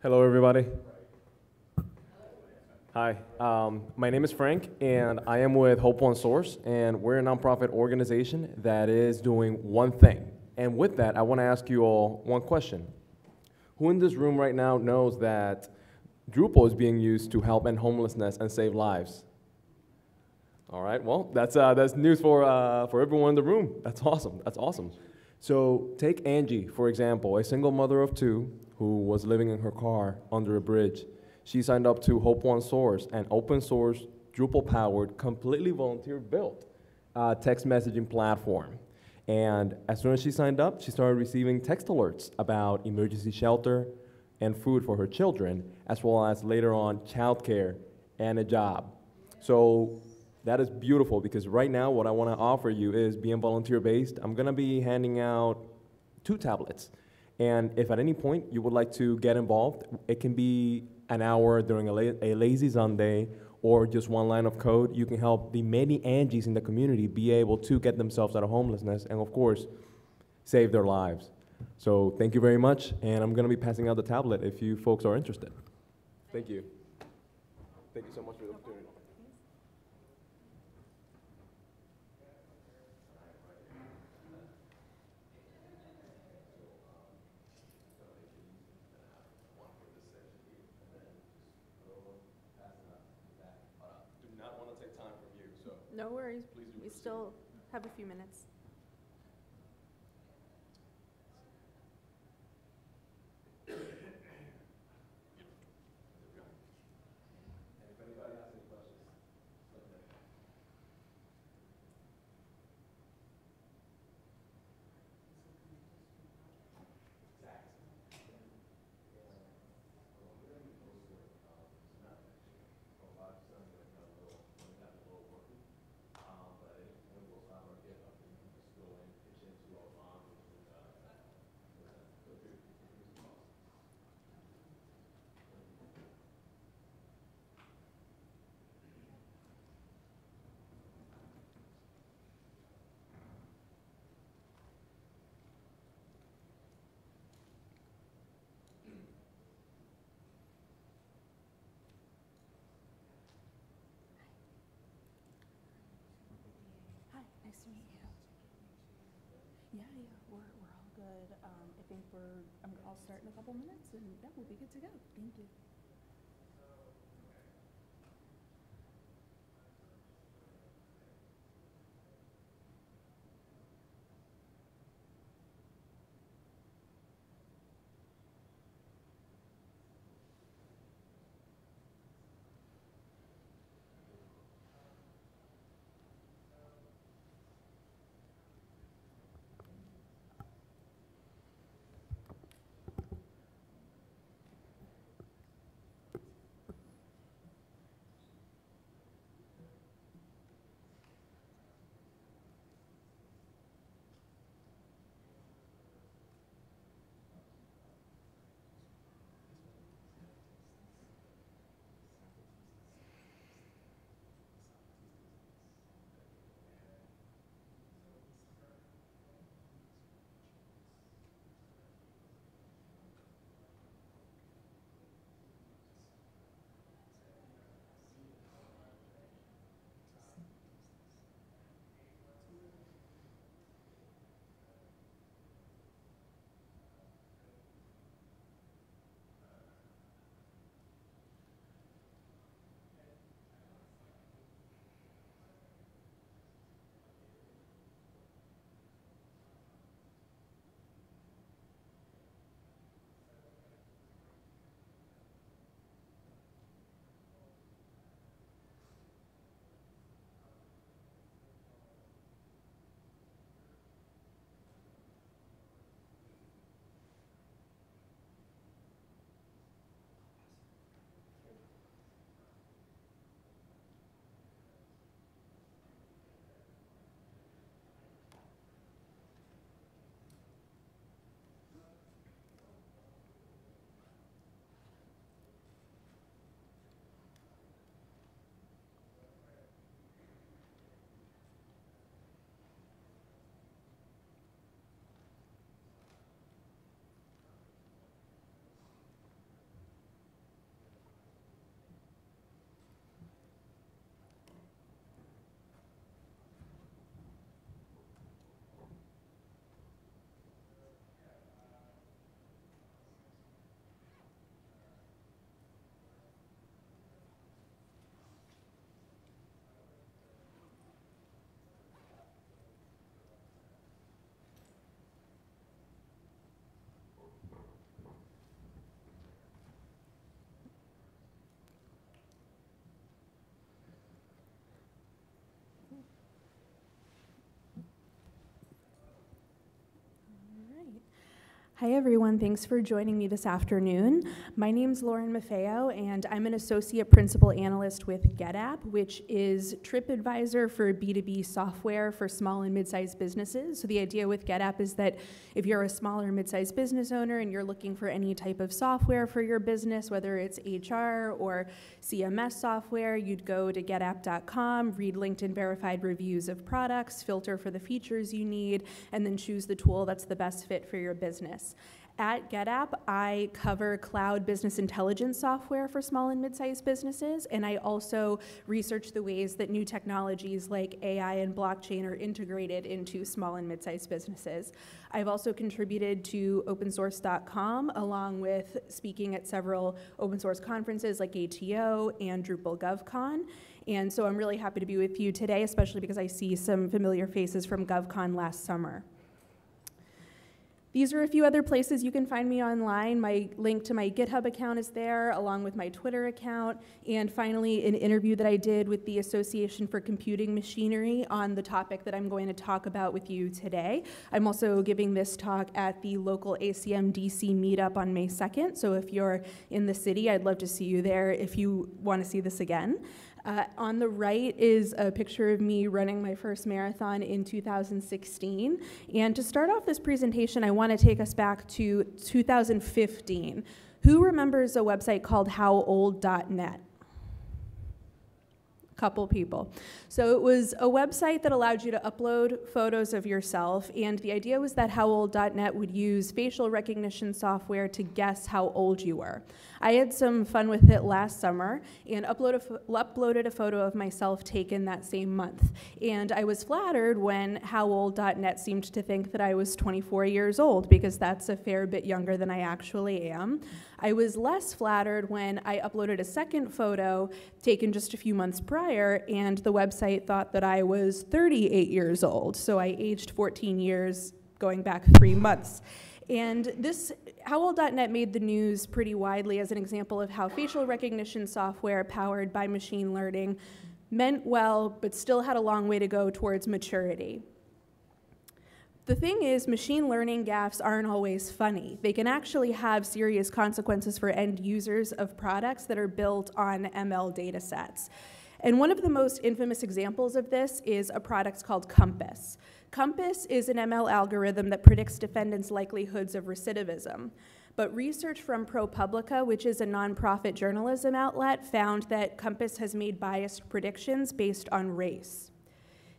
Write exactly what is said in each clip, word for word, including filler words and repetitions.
Hello, everybody. Hi, um, my name is Frank, and I am with Hope One Source, and we're a nonprofit organization that is doing one thing. And with that, I want to ask you all one question. Who in this room right now knows that Drupal is being used to help end homelessness and save lives? All right, well, that's, uh, that's news for, uh, for everyone in the room. That's awesome, that's awesome. So take Angie, for example, a single mother of two, who was living in her car under a bridge. She signed up to Hope One Source, an open source, Drupal-powered, completely volunteer-built uh, text messaging platform. And as soon as she signed up, she started receiving text alerts about emergency shelter and food for her children, as well as later on childcare and a job. So that is beautiful, because right now what I want to offer you is, being volunteer-based, I'm going to be handing out two tablets. And if at any point you would like to get involved, it can be an hour during a, la a lazy Sunday, or just one line of code. You can help the many Angies in the community be able to get themselves out of homelessness and, of course, save their lives. So thank you very much, and I'm going to be passing out the tablet if you folks are interested. Thank you. Thank you so much for the opportunity. No worries. We still have a few minutes. Nice to meet you. Yeah, yeah, we're, we're all good. Um, I think we're, I'm gonna all start in a couple minutes, and yeah, we'll be good to go. Thank you. Hi everyone, thanks for joining me this afternoon. My name's Lauren Maffeo and I'm an associate principal analyst with GetApp, which is TripAdvisor for B two B software for small and mid-sized businesses. So the idea with GetApp is that if you're a small or mid-sized business owner and you're looking for any type of software for your business, whether it's H R or C M S software, you'd go to get app dot com, read LinkedIn verified reviews of products, filter for the features you need, and then choose the tool that's the best fit for your business. At GetApp, I cover cloud business intelligence software for small and mid-sized businesses, and I also research the ways that new technologies like A I and blockchain are integrated into small and mid-sized businesses. I've also contributed to open source dot com, along with speaking at several open source conferences like A T O and Drupal GovCon. And so I'm really happy to be with you today, especially because I see some familiar faces from GovCon last summer. These are a few other places you can find me online. My link to my GitHub account is there, along with my Twitter account. And finally, an interview that I did with the Association for Computing Machinery on the topic that I'm going to talk about with you today. I'm also giving this talk at the local A C M D C meetup on May second. So if you're in the city, I'd love to see you there if you want to see this again. Uh, on the right is a picture of me running my first marathon in two thousand sixteen. And to start off this presentation, I want to take us back to two thousand fifteen. Who remembers a website called how old dot net? Couple people. So it was a website that allowed you to upload photos of yourself, and the idea was that how old dot net would use facial recognition software to guess how old you were. I had some fun with it last summer and upload a, uploaded a photo of myself taken that same month, and I was flattered when how old dot net seemed to think that I was twenty-four years old, because that's a fair bit younger than I actually am. I was less flattered when I uploaded a second photo taken just a few months prior, and the website thought that I was thirty-eight years old, so I aged fourteen years going back three months. And this, how old dot net made the news pretty widely as an example of how facial recognition software powered by machine learning meant well, but still had a long way to go towards maturity. The thing is, machine learning gaffes aren't always funny. They can actually have serious consequences for end users of products that are built on M L data sets. And one of the most infamous examples of this is a product called COMPAS. COMPAS is an M L algorithm that predicts defendants' likelihoods of recidivism. But research from ProPublica, which is a nonprofit journalism outlet, found that COMPAS has made biased predictions based on race.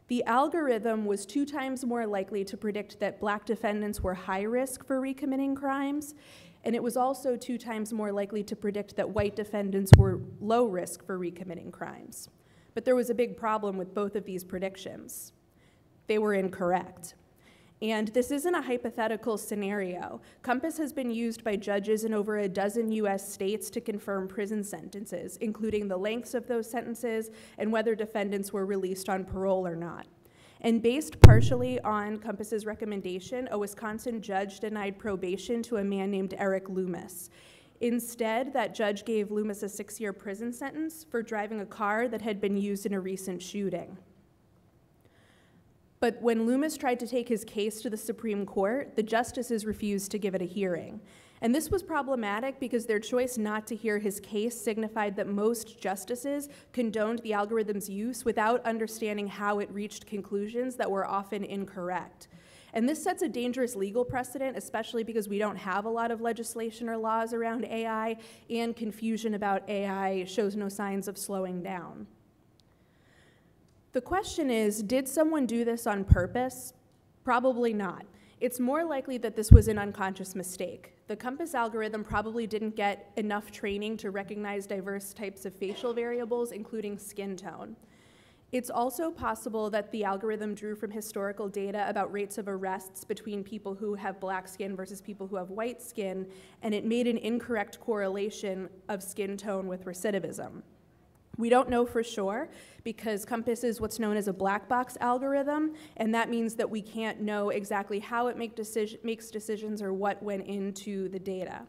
The algorithm was two times more likely to predict that black defendants were high risk for recommitting crimes, and it was also two times more likely to predict that white defendants were low risk for recommitting crimes. But there was a big problem with both of these predictions. They were incorrect. And this isn't a hypothetical scenario. COMPAS has been used by judges in over a dozen U S states to confirm prison sentences, including the lengths of those sentences and whether defendants were released on parole or not. And based partially on COMPAS's recommendation, a Wisconsin judge denied probation to a man named Eric Loomis. Instead, that judge gave Loomis a six-year prison sentence for driving a car that had been used in a recent shooting. But when Loomis tried to take his case to the Supreme Court, the justices refused to give it a hearing. And this was problematic because their choice not to hear his case signified that most justices condoned the algorithm's use without understanding how it reached conclusions that were often incorrect. And this sets a dangerous legal precedent, especially because we don't have a lot of legislation or laws around A I, and confusion about A I shows no signs of slowing down. The question is, did someone do this on purpose? Probably not. It's more likely that this was an unconscious mistake. The COMPAS algorithm probably didn't get enough training to recognize diverse types of facial variables, including skin tone. It's also possible that the algorithm drew from historical data about rates of arrests between people who have black skin versus people who have white skin, and it made an incorrect correlation of skin tone with recidivism. We don't know for sure because COMPAS is what's known as a black box algorithm, and that means that we can't know exactly how it make deci- makes decisions or what went into the data.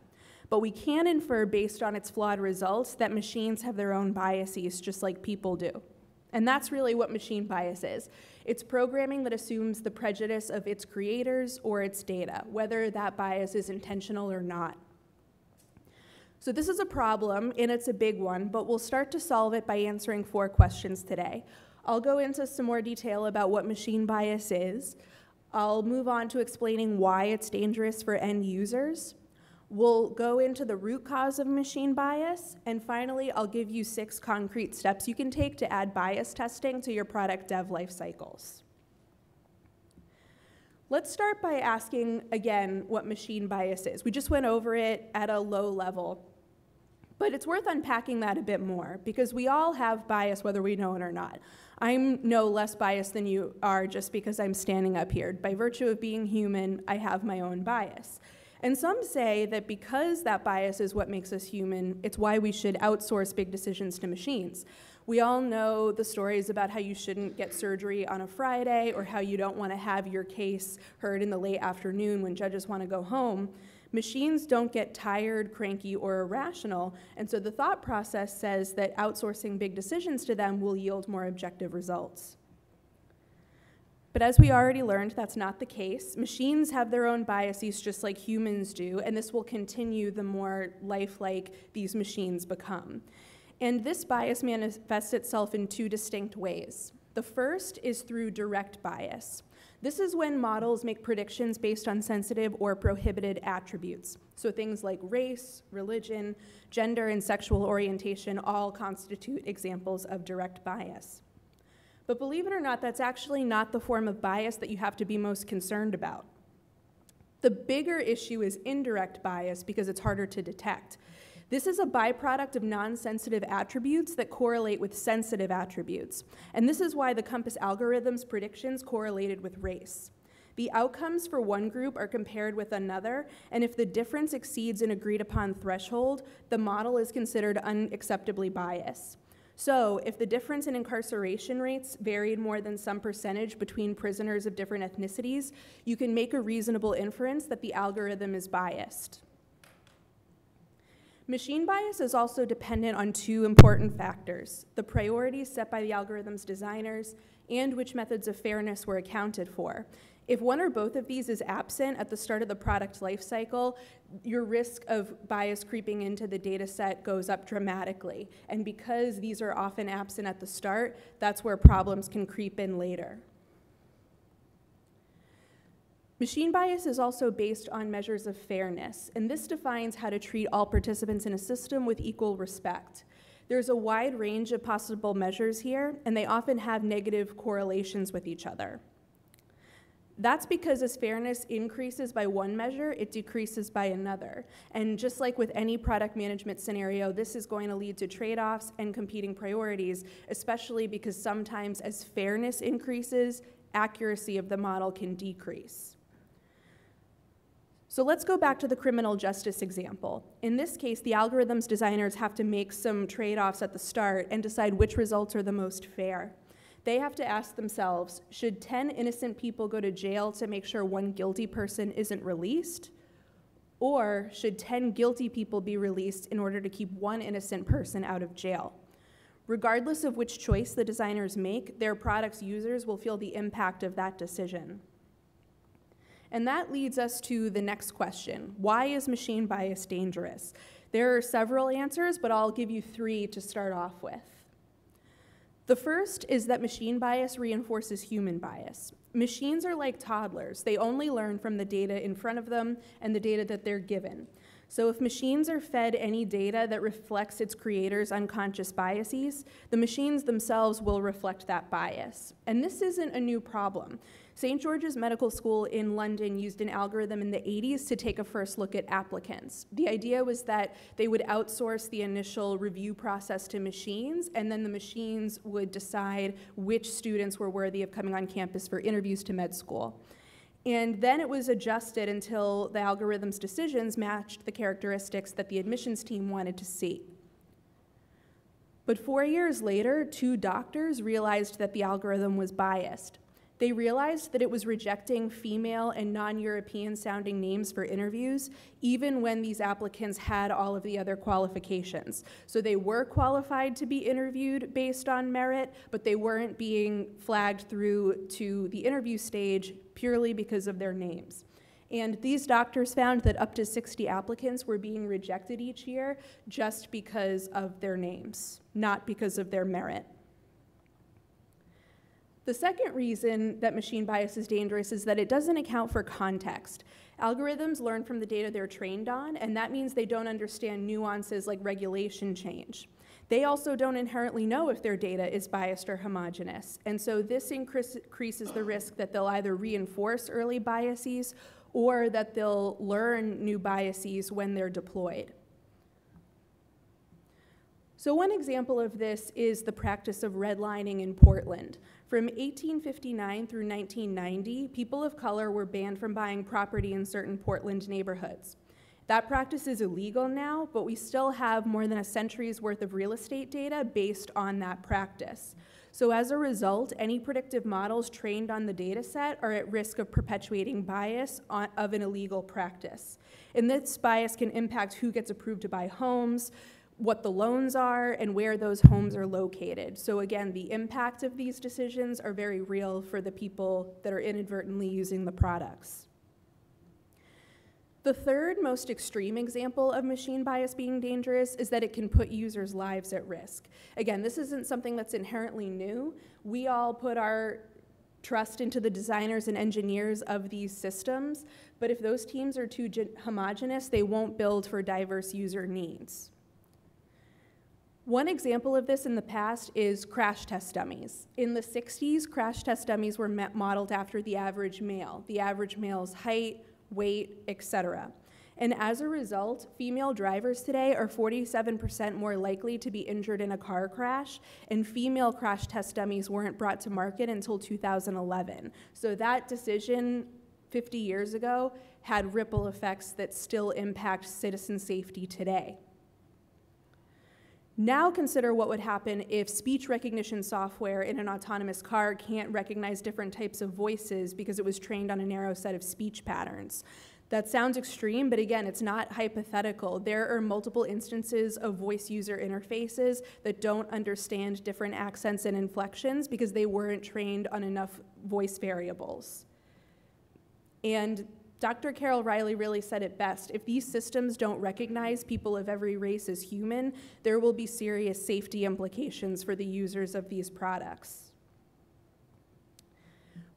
But we can infer based on its flawed results that machines have their own biases just like people do. And that's really what machine bias is. It's programming that assumes the prejudice of its creators or its data, whether that bias is intentional or not. So this is a problem, and it's a big one, but we'll start to solve it by answering four questions today. I'll go into some more detail about what machine bias is. I'll move on to explaining why it's dangerous for end users. We'll go into the root cause of machine bias, and finally, I'll give you six concrete steps you can take to add bias testing to your product dev life cycles. Let's start by asking, again, what machine bias is. We just went over it at a low level, but it's worth unpacking that a bit more, because we all have bias whether we know it or not. I'm no less biased than you are just because I'm standing up here. By virtue of being human, I have my own bias. And some say that because that bias is what makes us human, it's why we should outsource big decisions to machines. We all know the stories about how you shouldn't get surgery on a Friday or how you don't want to have your case heard in the late afternoon when judges want to go home. Machines don't get tired, cranky, or irrational, and so the thought process says that outsourcing big decisions to them will yield more objective results. But as we already learned, that's not the case. Machines have their own biases just like humans do, and this will continue the more lifelike these machines become. And this bias manifests itself in two distinct ways. The first is through direct bias. This is when models make predictions based on sensitive or prohibited attributes. So things like race, religion, gender, and sexual orientation all constitute examples of direct bias. But believe it or not, that's actually not the form of bias that you have to be most concerned about. The bigger issue is indirect bias because it's harder to detect. This is a byproduct of non-sensitive attributes that correlate with sensitive attributes. And this is why the COMPAS algorithm's predictions correlated with race. The outcomes for one group are compared with another, and if the difference exceeds an agreed upon threshold, the model is considered unacceptably biased. So if the difference in incarceration rates varied more than some percentage between prisoners of different ethnicities, you can make a reasonable inference that the algorithm is biased. Machine bias is also dependent on two important factors: the priorities set by the algorithm's designers and which methods of fairness were accounted for. If one or both of these is absent at the start of the product lifecycle, your risk of bias creeping into the data set goes up dramatically. And because these are often absent at the start, that's where problems can creep in later. Machine bias is also based on measures of fairness, and this defines how to treat all participants in a system with equal respect. There's a wide range of possible measures here, and they often have negative correlations with each other. That's because as fairness increases by one measure, it decreases by another. And just like with any product management scenario, this is going to lead to trade-offs and competing priorities, especially because sometimes as fairness increases, accuracy of the model can decrease. So let's go back to the criminal justice example. In this case, the algorithm's designers have to make some trade-offs at the start and decide which results are the most fair. They have to ask themselves, should ten innocent people go to jail to make sure one guilty person isn't released? Or should ten guilty people be released in order to keep one innocent person out of jail? Regardless of which choice the designers make, their product's users will feel the impact of that decision. And that leads us to the next question: why is machine bias dangerous? There are several answers, but I'll give you three to start off with. The first is that machine bias reinforces human bias. Machines are like toddlers. They only learn from the data in front of them and the data that they're given. So if machines are fed any data that reflects its creators' unconscious biases, the machines themselves will reflect that bias. And this isn't a new problem. Saint George's Medical School in London used an algorithm in the eighties to take a first look at applicants. The idea was that they would outsource the initial review process to machines, and then the machines would decide which students were worthy of coming on campus for interviews to med school. And then it was adjusted until the algorithm's decisions matched the characteristics that the admissions team wanted to see. But four years later, two doctors realized that the algorithm was biased. they realized that it was rejecting female and non-European sounding names for interviews, even when these applicants had all of the other qualifications. So they were qualified to be interviewed based on merit, but they weren't being flagged through to the interview stage purely because of their names. And these doctors found that up to sixty applicants were being rejected each year just because of their names, not because of their merit. The second reason that machine bias is dangerous is that it doesn't account for context. Algorithms learn from the data they're trained on, and that means they don't understand nuances like regulation change. They also don't inherently know if their data is biased or homogeneous, and so this increases the risk that they'll either reinforce early biases or that they'll learn new biases when they're deployed. So one example of this is the practice of redlining in Portland. From eighteen fifty-nine through nineteen ninety, people of color were banned from buying property in certain Portland neighborhoods. That practice is illegal now, but we still have more than a century's worth of real estate data based on that practice. So as a result, any predictive models trained on the data set are at risk of perpetuating bias on, of an illegal practice. And this bias can impact who gets approved to buy homes, what the loans are, and where those homes are located. So again, the impact of these decisions are very real for the people that are inadvertently using the products. The third most extreme example of machine bias being dangerous is that it can put users' lives at risk. Again, this isn't something that's inherently new. We all put our trust into the designers and engineers of these systems, but if those teams are too homogeneous, they won't build for diverse user needs. One example of this in the past is crash test dummies. In the sixties, crash test dummies were modeled after the average male, the average male's height, weight, et cetera. And as a result, female drivers today are forty-seven percent more likely to be injured in a car crash, and female crash test dummies weren't brought to market until two thousand eleven. So that decision fifty years ago had ripple effects that still impact citizen safety today. Now consider what would happen if speech recognition software in an autonomous car can't recognize different types of voices because it was trained on a narrow set of speech patterns. That sounds extreme, but again, it's not hypothetical. There are multiple instances of voice user interfaces that don't understand different accents and inflections because they weren't trained on enough voice variables. And Doctor Carol Riley really said it best. If these systems don't recognize people of every race as human, there will be serious safety implications for the users of these products.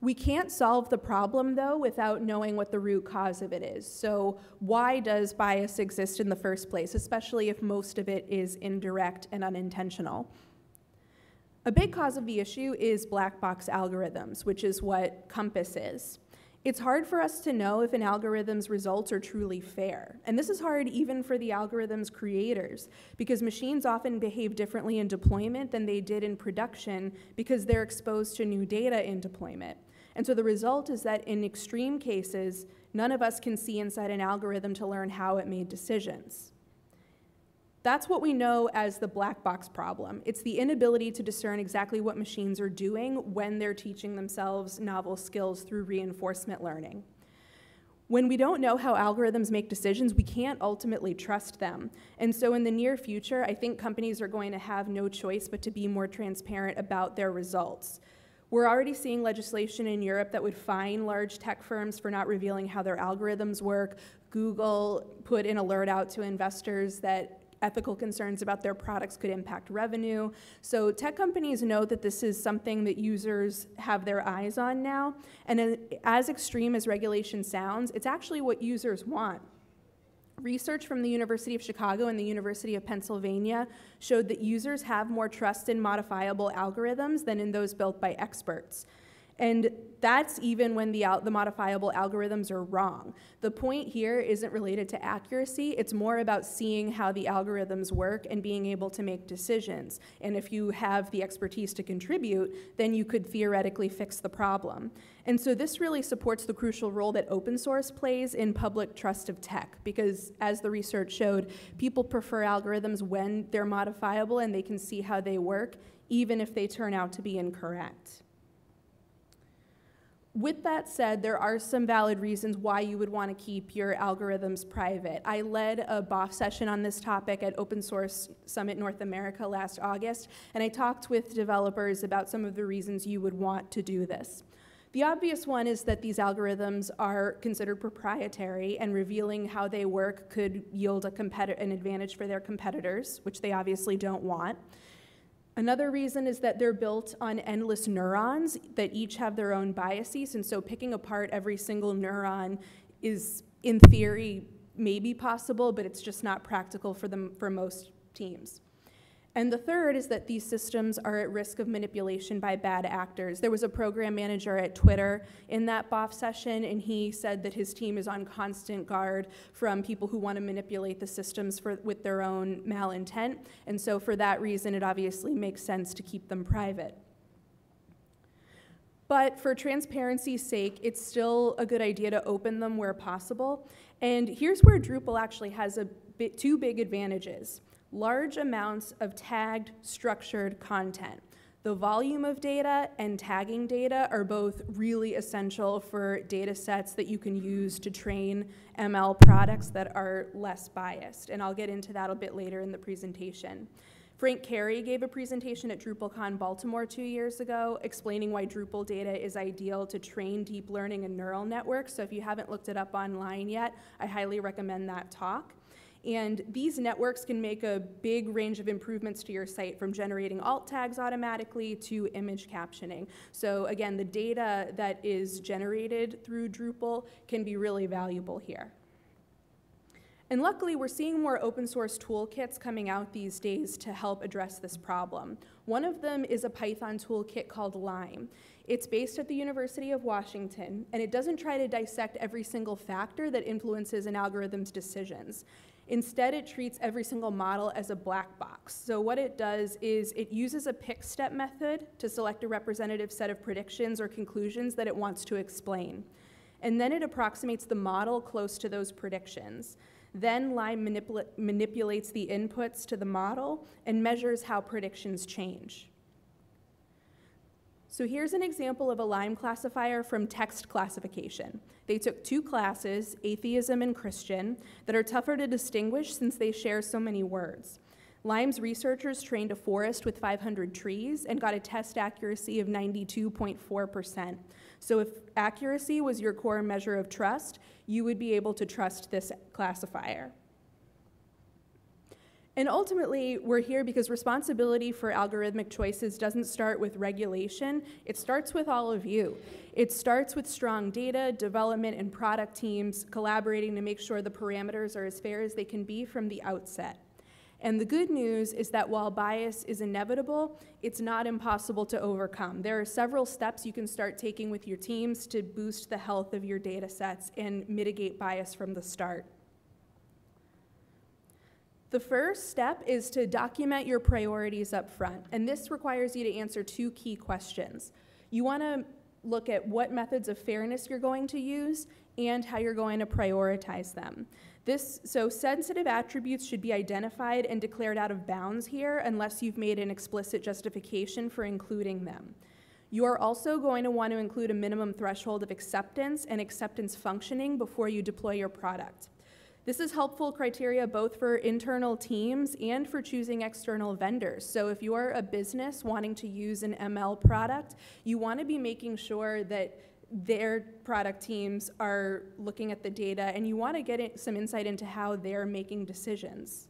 We can't solve the problem, though, without knowing what the root cause of it is. So why does bias exist in the first place, especially if most of it is indirect and unintentional? A big cause of the issue is black box algorithms, which is what COMPAS is. It's hard for us to know if an algorithm's results are truly fair. And this is hard even for the algorithm's creators, because machines often behave differently in deployment than they did in production because they're exposed to new data in deployment. And so the result is that in extreme cases, none of us can see inside an algorithm to learn how it made decisions. That's what we know as the black box problem. It's the inability to discern exactly what machines are doing when they're teaching themselves novel skills through reinforcement learning. When we don't know how algorithms make decisions, we can't ultimately trust them. And so in the near future, I think companies are going to have no choice but to be more transparent about their results. We're already seeing legislation in Europe that would fine large tech firms for not revealing how their algorithms work. Google put an alert out to investors that ethical concerns about their products could impact revenue. So tech companies know that this is something that users have their eyes on now. And as extreme as regulation sounds, it's actually what users want. Research from the University of Chicago and the University of Pennsylvania showed that users have more trust in modifiable algorithms than in those built by experts. And that's even when the, the modifiable algorithms are wrong. The point here isn't related to accuracy. It's more about seeing how the algorithms work and being able to make decisions. And if you have the expertise to contribute, then you could theoretically fix the problem. And so this really supports the crucial role that open source plays in public trust of tech, because as the research showed, people prefer algorithms when they're modifiable and they can see how they work, even if they turn out to be incorrect. With that said, there are some valid reasons why you would want to keep your algorithms private. I led a B O F session on this topic at Open Source Summit North America last August, and I talked with developers about some of the reasons you would want to do this. The obvious one is that these algorithms are considered proprietary, and revealing how they work could yield a competi- an advantage for their competitors, which they obviously don't want. Another reason is that they're built on endless neurons that each have their own biases, and so picking apart every single neuron is, in theory, maybe possible, but it's just not practical for them, for most teams. And the third is that these systems are at risk of manipulation by bad actors. There was a program manager at Twitter in that B O F session, and he said that his team is on constant guard from people who want to manipulate the systems for, with their own malintent. And so for that reason, it obviously makes sense to keep them private. But for transparency's sake, it's still a good idea to open them where possible. And here's where Drupal actually has a bit, two big advantages. Large amounts of tagged, structured content. The volume of data and tagging data are both really essential for data sets that you can use to train M L products that are less biased. And I'll get into that a bit later in the presentation. Frank Carey gave a presentation at DrupalCon Baltimore two years ago explaining why Drupal data is ideal to train deep learning and neural networks. So if you haven't looked it up online yet, I highly recommend that talk. And these networks can make a big range of improvements to your site, from generating alt tags automatically to image captioning. So again, the data that is generated through Drupal can be really valuable here. And luckily, we're seeing more open source toolkits coming out these days to help address this problem. One of them is a Python toolkit called Lime. It's based at the University of Washington, and it doesn't try to dissect every single factor that influences an algorithm's decisions. Instead, it treats every single model as a black box. So what it does is it uses a pick step method to select a representative set of predictions or conclusions that it wants to explain. And then it approximates the model close to those predictions. Then Lime manipula- manipulates the inputs to the model and measures how predictions change. So here's an example of a Lime classifier from text classification. They took two classes, atheism and Christian, that are tougher to distinguish since they share so many words. Lime's researchers trained a forest with five hundred trees and got a test accuracy of ninety-two point four percent. So if accuracy was your core measure of trust, you would be able to trust this classifier. And ultimately, we're here because responsibility for algorithmic choices doesn't start with regulation. It starts with all of you. It starts with strong data, development, and product teams collaborating to make sure the parameters are as fair as they can be from the outset. And the good news is that while bias is inevitable, it's not impossible to overcome. There are several steps you can start taking with your teams to boost the health of your data sets and mitigate bias from the start. The first step is to document your priorities up front, and this requires you to answer two key questions. You want to look at what methods of fairness you're going to use and how you're going to prioritize them. This, so sensitive attributes should be identified and declared out of bounds here unless you've made an explicit justification for including them. You are also going to want to include a minimum threshold of acceptance and acceptance functioning before you deploy your product. This is helpful criteria both for internal teams and for choosing external vendors. So if you are a business wanting to use an M L product, you want to be making sure that their product teams are looking at the data, and you want to get some insight into how they're making decisions.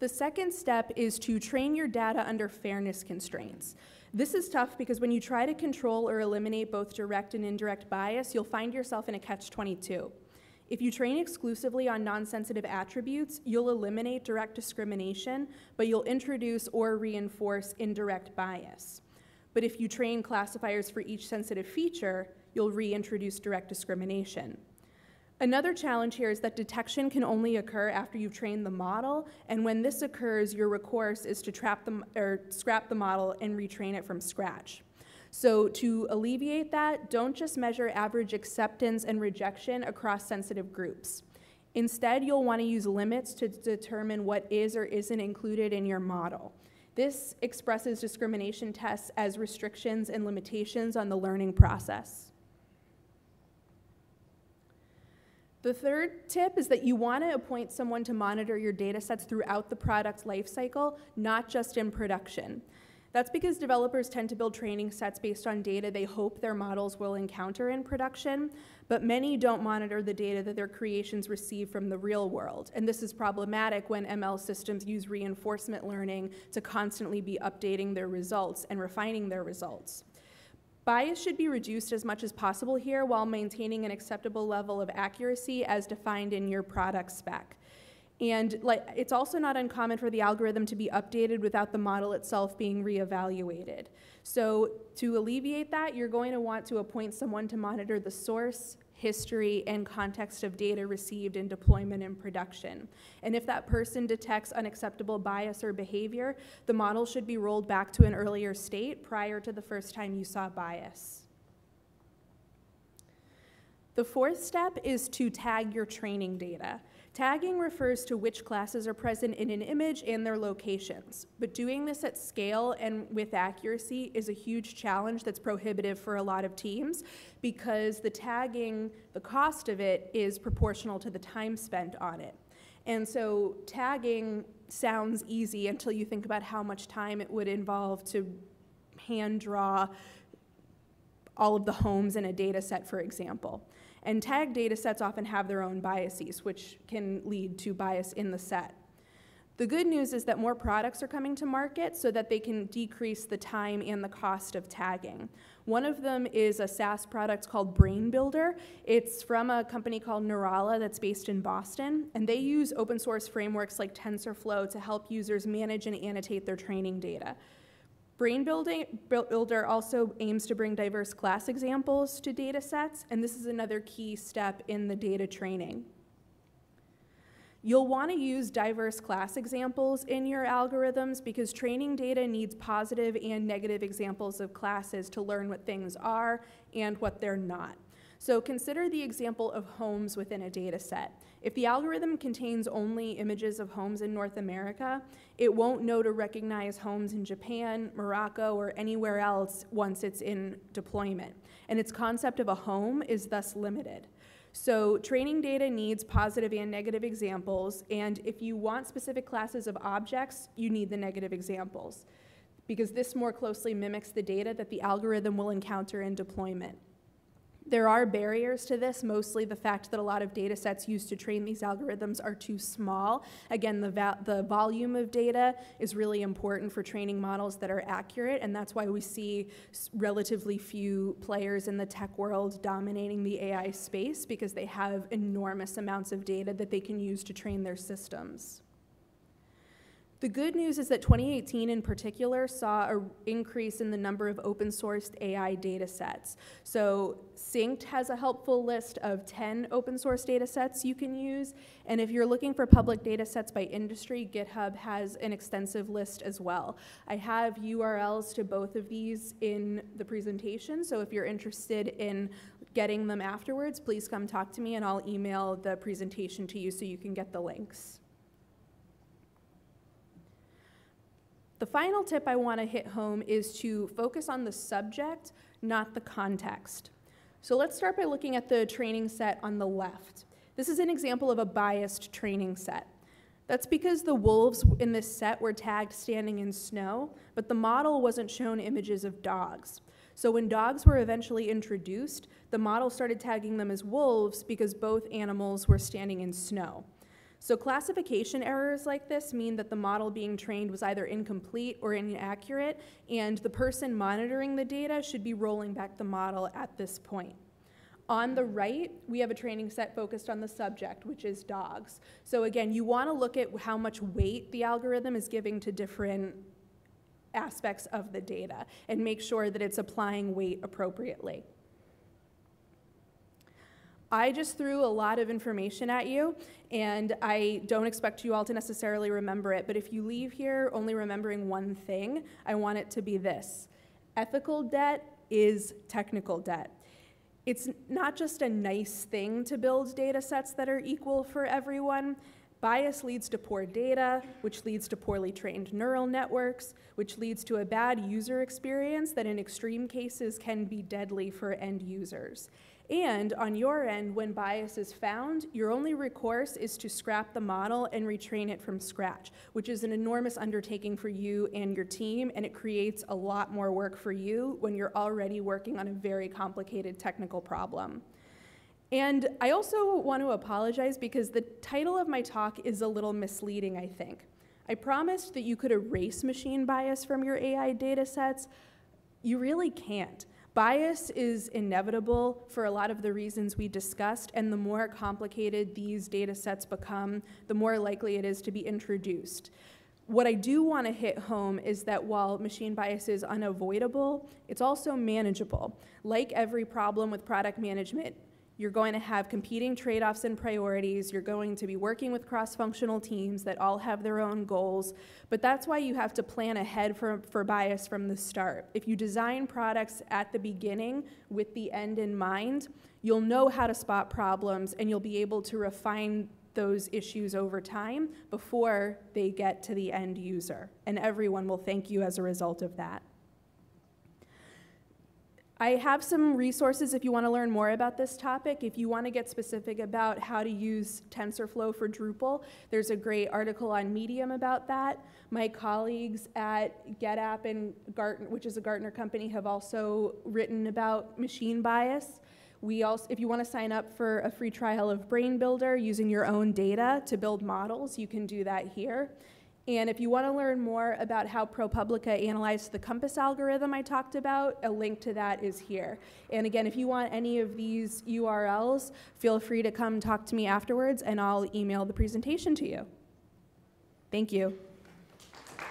The second step is to train your data under fairness constraints. This is tough because when you try to control or eliminate both direct and indirect bias, you'll find yourself in a catch twenty-two. If you train exclusively on non-sensitive attributes, you'll eliminate direct discrimination, but you'll introduce or reinforce indirect bias. But if you train classifiers for each sensitive feature, you'll reintroduce direct discrimination. Another challenge here is that detection can only occur after you've trained the model, and when this occurs, your recourse is to trap the, or scrap the model and retrain it from scratch. So to alleviate that, don't just measure average acceptance and rejection across sensitive groups. Instead, you'll want to use limits to determine what is or isn't included in your model. This expresses discrimination tests as restrictions and limitations on the learning process. The third tip is that you want to appoint someone to monitor your data sets throughout the product's lifecycle, not just in production. That's because developers tend to build training sets based on data they hope their models will encounter in production, but many don't monitor the data that their creations receive from the real world. And this is problematic when M L systems use reinforcement learning to constantly be updating their results and refining their results. Bias should be reduced as much as possible here while maintaining an acceptable level of accuracy as defined in your product spec. And like, it's also not uncommon for the algorithm to be updated without the model itself being reevaluated. So to alleviate that, you're going to want to appoint someone to monitor the source, history, and context of data received in deployment and production. And if that person detects unacceptable bias or behavior, the model should be rolled back to an earlier state prior to the first time you saw bias. The fourth step is to tag your training data. Tagging refers to which classes are present in an image and their locations, but doing this at scale and with accuracy is a huge challenge that's prohibitive for a lot of teams because the tagging, the cost of it is proportional to the time spent on it. And so tagging sounds easy until you think about how much time it would involve to hand draw all of the homes in a data set, for example. And tag data sets often have their own biases, which can lead to bias in the set. The good news is that more products are coming to market so that they can decrease the time and the cost of tagging. One of them is a SaaS product called Brain Builder. It's from a company called Neurala that's based in Boston, and they use open source frameworks like TensorFlow to help users manage and annotate their training data. Brain Builder also aims to bring diverse class examples to data sets, and this is another key step in the data training. You'll want to use diverse class examples in your algorithms because training data needs positive and negative examples of classes to learn what things are and what they're not. So consider the example of homes within a data set. If the algorithm contains only images of homes in North America, it won't know to recognize homes in Japan, Morocco, or anywhere else once it's in deployment. And its concept of a home is thus limited. So training data needs positive and negative examples, and if you want specific classes of objects, you need the negative examples, because this more closely mimics the data that the algorithm will encounter in deployment. There are barriers to this, mostly the fact that a lot of data sets used to train these algorithms are too small. Again, the, vo the volume of data is really important for training models that are accurate, and that's why we see relatively few players in the tech world dominating the A I space, because they have enormous amounts of data that they can use to train their systems. The good news is that twenty eighteen in particular saw an increase in the number of open sourced A I data sets. So Synced has a helpful list of ten open source data sets you can use. And if you're looking for public data sets by industry, GitHub has an extensive list as well. I have U R Ls to both of these in the presentation. So if you're interested in getting them afterwards, please come talk to me and I'll email the presentation to you so you can get the links. The final tip I want to hit home is to focus on the subject, not the context. So let's start by looking at the training set on the left. This is an example of a biased training set. That's because the wolves in this set were tagged standing in snow, but the model wasn't shown images of dogs. So when dogs were eventually introduced, the model started tagging them as wolves because both animals were standing in snow. So classification errors like this mean that the model being trained was either incomplete or inaccurate, and the person monitoring the data should be rolling back the model at this point. On the right, we have a training set focused on the subject, which is dogs. So again, you want to look at how much weight the algorithm is giving to different aspects of the data and make sure that it's applying weight appropriately. I just threw a lot of information at you, and I don't expect you all to necessarily remember it, but if you leave here only remembering one thing, I want it to be this. Ethical debt is technical debt. It's not just a nice thing to build data sets that are equal for everyone. Bias leads to poor data, which leads to poorly trained neural networks, which leads to a bad user experience that in extreme cases can be deadly for end users. And on your end, when bias is found, your only recourse is to scrap the model and retrain it from scratch, which is an enormous undertaking for you and your team, and it creates a lot more work for you when you're already working on a very complicated technical problem. And I also want to apologize because the title of my talk is a little misleading, I think. I promised that you could erase machine bias from your A I data sets. You really can't. Bias is inevitable for a lot of the reasons we discussed, and the more complicated these data sets become, the more likely it is to be introduced. What I do want to hit home is that while machine bias is unavoidable, it's also manageable. Like every problem with product management, you're going to have competing trade-offs and priorities. You're going to be working with cross-functional teams that all have their own goals. But that's why you have to plan ahead for, for bias from the start. If you design products at the beginning with the end in mind, you'll know how to spot problems, and you'll be able to refine those issues over time before they get to the end user. And everyone will thank you as a result of that. I have some resources if you want to learn more about this topic. If you want to get specific about how to use TensorFlow for Drupal, there's a great article on Medium about that. My colleagues at GetApp and Gartner, which is a Gartner company, have also written about machine bias. We also, if you want to sign up for a free trial of Brain Builder using your own data to build models, you can do that here. And if you want to learn more about how ProPublica analyzed the COMPAS algorithm I talked about, a link to that is here. And again, if you want any of these U R Ls, feel free to come talk to me afterwards, and I'll email the presentation to you. Thank you. I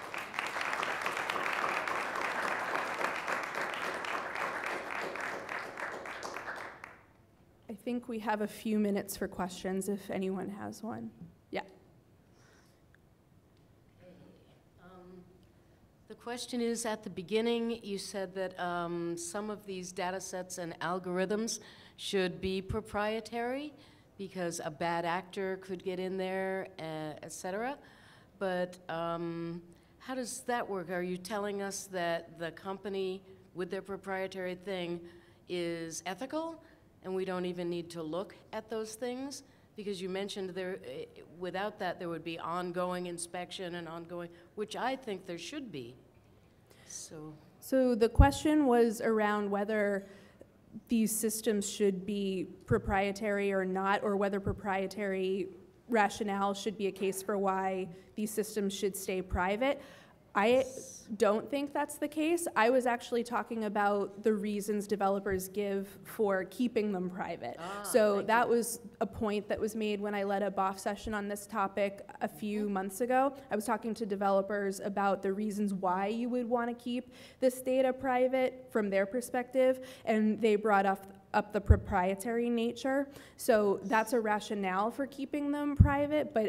think we have a few minutes for questions if anyone has one. Yeah. The question is, at the beginning, you said that um, some of these data sets and algorithms should be proprietary because a bad actor could get in there, uh, et cetera. But um, how does that work? Are you telling us that the company with their proprietary thing is ethical and we don't even need to look at those things? Because you mentioned there, uh, without that, there would be ongoing inspection and ongoing, which I think there should be. So. so the question was around whether these systems should be proprietary or not, or whether proprietary rationale should be a case for why these systems should stay private. I don't think that's the case. I was actually talking about the reasons developers give for keeping them private. Ah, so that was a point that was made when I led a B O F session on this topic a few months ago. I was talking to developers about the reasons why you would want to keep this data private from their perspective, and they brought up up the proprietary nature. So that's a rationale for keeping them private, but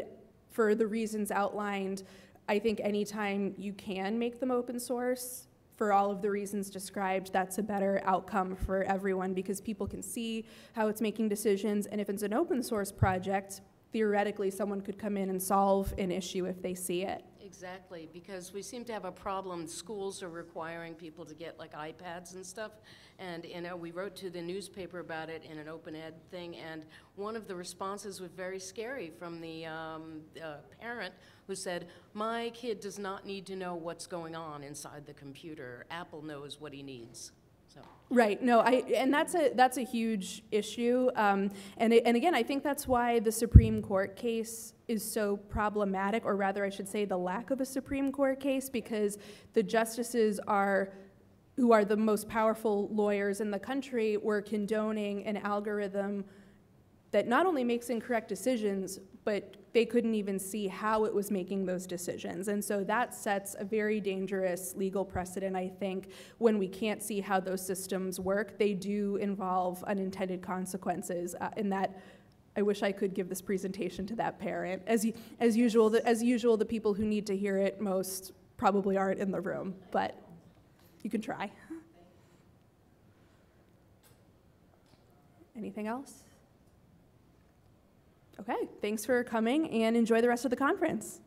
for the reasons outlined, I think anytime you can make them open source, for all of the reasons described, that's a better outcome for everyone because people can see how it's making decisions, and if it's an open source project, theoretically someone could come in and solve an issue if they see it. Exactly, because we seem to have a problem. Schools are requiring people to get like iPads and stuff, and you know, we wrote to the newspaper about it in an open ed thing, and one of the responses was very scary from the um, uh, parent who said, my kid does not need to know what's going on inside the computer. Apple knows what he needs. So. Right. No. I and that's a that's a huge issue. Um, and and again, I think that's why the Supreme Court case is so problematic, or rather, I should say, the lack of a Supreme Court case, because the justices are, who are the most powerful lawyers in the country, were condoning an algorithm that not only makes incorrect decisions, but they couldn't even see how it was making those decisions. And so that sets a very dangerous legal precedent, I think, when we can't see how those systems work. They do involve unintended consequences, uh, in that I wish I could give this presentation to that parent. As, as, usual, the, as usual, the people who need to hear it most probably aren't in the room, but you can try. Anything else? Okay, thanks for coming and enjoy the rest of the conference.